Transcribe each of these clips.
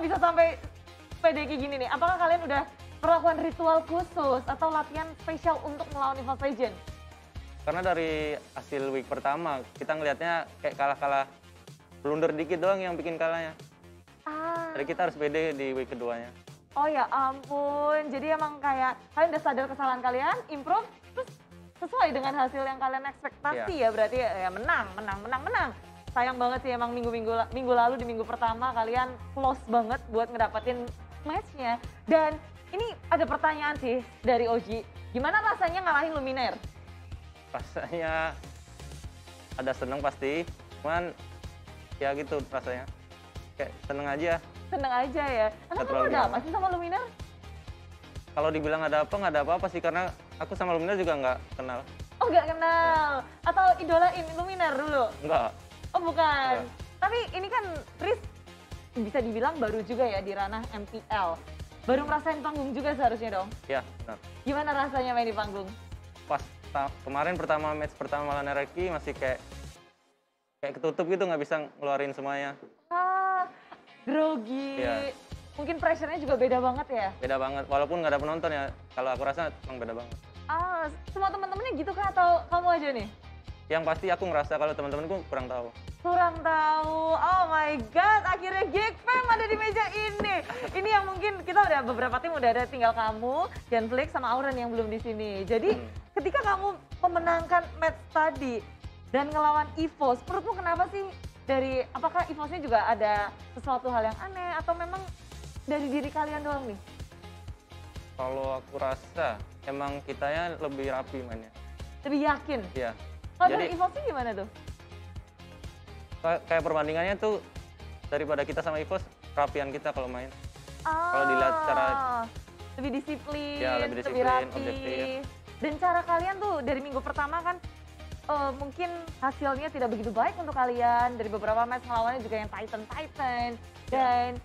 bisa sampai PDQ gini nih? Apakah kalian udah melakukan ritual khusus atau latihan spesial untuk melawan EVOS Legend? Karena dari hasil week pertama, kita ngelihatnya kayak kalah-kalah blunder dikit doang yang bikin kalahnya. Ah. Jadi kita harus pede di week keduanya. Oh ya ampun, jadi emang kayak kalian udah sadar kesalahan kalian, improve, terus sesuai dengan hasil yang kalian ekspektasi ya berarti ya menang. Sayang banget sih emang minggu lalu di minggu pertama kalian close banget buat ngedapetin matchnya. Dan ini ada pertanyaan sih dari Oji, gimana rasanya ngalahin Luminaire? Rasanya ada seneng pasti, cuman ya gitu rasanya, kayak seneng aja. Seneng aja ya, karena kamu ada apa sih sama Luminaire? Kalau dibilang ada apa, nggak ada apa-apa sih, karena aku sama Luminaire juga nggak kenal. Oh nggak kenal? Ya. Atau idolain Luminaire dulu? Nggak. Oh bukan, ya. Tapi ini kan Tris bisa dibilang baru juga ya di ranah MPL. Baru ngerasain panggung juga seharusnya dong? Iya, benar. Gimana rasanya main di panggung? Pas kemarin match pertama lawan RRQ masih kayak ketutup gitu, nggak bisa ngeluarin semuanya. Ah, grogi. Ya. Mungkin pressure-nya juga beda banget ya? Beda banget, walaupun nggak ada penonton ya. Kalau aku rasa emang beda banget. Ah, semua teman-temannya gitu kah atau kamu aja nih? Yang pasti aku ngerasa kalau teman-temanku kurang tahu. Kurang tahu, oh my god, akhirnya Geek Fam ada di meja ini. Ini yang mungkin kita udah beberapa tim udah ada, tinggal kamu, Gen Flix sama Auren yang belum di sini. Jadi ketika kamu memenangkan match tadi dan ngelawan EVOS, menurutmu kenapa sih dari, apakah EVOS-nya juga ada sesuatu hal yang aneh atau memang dari diri kalian doang nih? Kalau aku rasa emang kitanya lebih rapi mainnya. Lebih yakin? Iya. Kalau dari EVOS-nya gimana tuh? Kayak perbandingannya tuh daripada kita sama EVOS, rapian kita kalau main. Ah, kalau dilihat cara lebih disiplin, ya, lebih rapi. Objektif. Dan cara kalian tuh dari minggu pertama kan mungkin hasilnya tidak begitu baik untuk kalian. Dari beberapa match lawannya juga yang Titan. Dan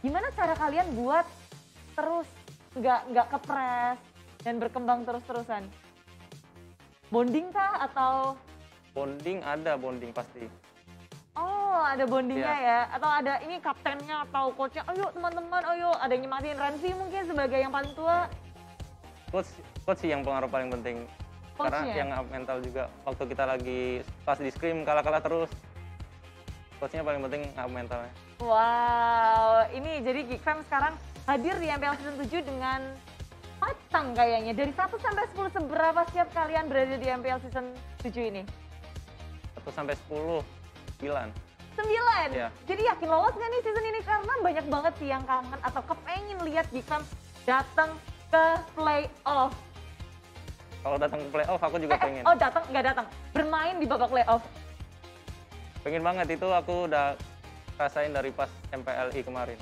gimana cara kalian buat terus nggak kepres dan berkembang terus-terusan? Bonding kah atau? Bonding, ada bonding pasti. Oh, ada bondingnya ya? Atau ada ini kaptennya atau coachnya, ayo teman-teman, ayo. Ada yang nyematin Renzi mungkin sebagai yang paling tua? Coach sih yang pengaruh paling penting. Coach karena yang mental juga. Waktu kita lagi pas di scrim kalah-kalah terus, coachnya paling penting mentalnya. Wow, ini jadi Geek Fam sekarang hadir di MPL Season 7 dengan matang kayaknya. Dari 1 sampai 10, seberapa siap kalian berada di MPL Season 7 ini? 1 sampai 10. 9? Ya. Jadi yakin lolos nggak nih season ini? Karena banyak banget sih yang kangen atau kepengen lihat Geek Fam datang ke playoff. Kalau datang ke playoff aku juga pengen. Oh datang, nggak datang. Bermain di babak playoff. Pengen banget, itu aku udah rasain dari pas MPLI kemarin.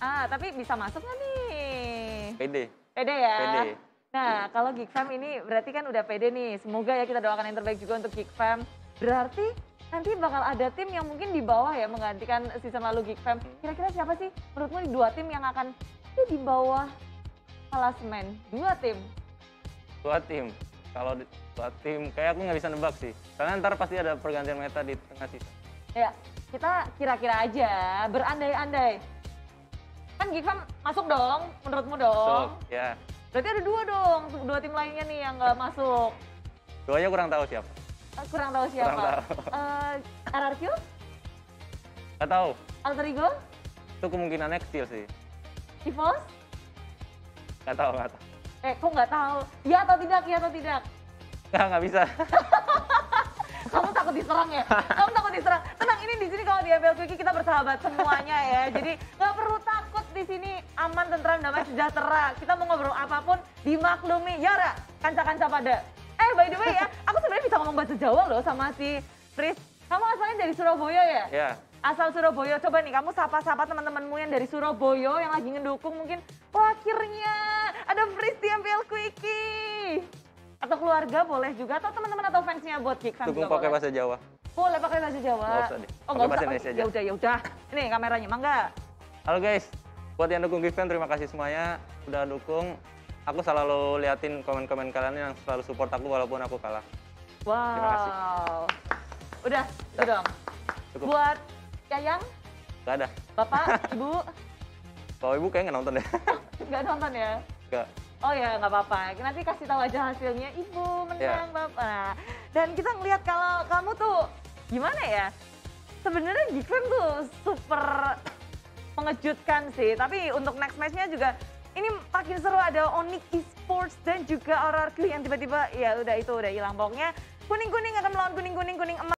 Ah, tapi bisa masuk nggak nih? Pede ya? Pede. Nah, kalau Geek Fam ini berarti kan udah pede nih. Semoga ya, kita doakan yang terbaik juga untuk Geek Fam. Berarti nanti bakal ada tim yang mungkin di bawah ya menggantikan season lalu Geek Fam. Kira-kira siapa sih menurutmu dua tim yang akan di bawah klasemen? Dua tim? Kalau dua tim kayak aku nggak bisa nebak sih. Karena ntar pasti ada pergantian meta di tengah season. Ya, kita kira-kira aja, berandai-andai. Kan Geek Fam masuk dong, menurutmu dong? Masuk, ya. Berarti ada dua dong, dua tim lainnya nih yang nggak masuk. Duanya kurang tahu siapa. Kurang tahu siapa? RRQ? Gak tahu. Alterigo? Itu kemungkinannya kecil sih. EVOS? Gak tahu. Kok gak tahu? Ya atau tidak? Gak bisa. Kamu takut diserang ya? Kamu takut diserang. Tenang, ini di sini kalau di MPL Quickie kita bersahabat semuanya ya. Jadi nggak perlu takut, di sini aman, tentram, damai, sejahtera. Kita mau ngobrol apapun dimaklumi. Ya Ra, kanca-kanca pada. By the way ya, aku sebenarnya bisa ngomong bahasa Jawa loh sama si Tris. Kamu asalnya dari Surabaya ya? Iya. Asal Surabaya, coba nih kamu sapa-sapa teman-temanmu yang dari Surabaya yang lagi ngedukung mungkin. Wah, akhirnya ada Tris di MPL Quickie. Atau keluarga boleh juga, atau teman-teman atau fansnya buat Geek Fam juga boleh. Pakai bahasa Jawa. Boleh pakai bahasa Jawa. Nggak usah deh. Oh, nggak usah. Oh, ya udah. Ini kameranya, mangga. Halo guys, buat yang dukung Geek Fam terima kasih semuanya udah dukung. Aku selalu liatin komen-komen kalian yang selalu support aku walaupun aku kalah. Wow. Terima kasih. Udah, itu dong. Cukup. Buat Yayang? Gak ada. Bapak, Ibu? Kalau ibu kayaknya nggak nonton deh. Nggak nonton ya? Nggak. Oh ya, nggak apa-apa. Nanti kasih tahu aja hasilnya. Ibu menang, Bapak. Nah, dan kita ngelihat kalau kamu tuh gimana ya? Sebenarnya Geek Fam tuh super mengejutkan sih. Tapi untuk next match-nya juga ini makin seru, ada ONIC Esports dan juga RRQ yang tiba-tiba ya udah hilang. Pokoknya kuning-kuning akan melawan kuning-kuning emas.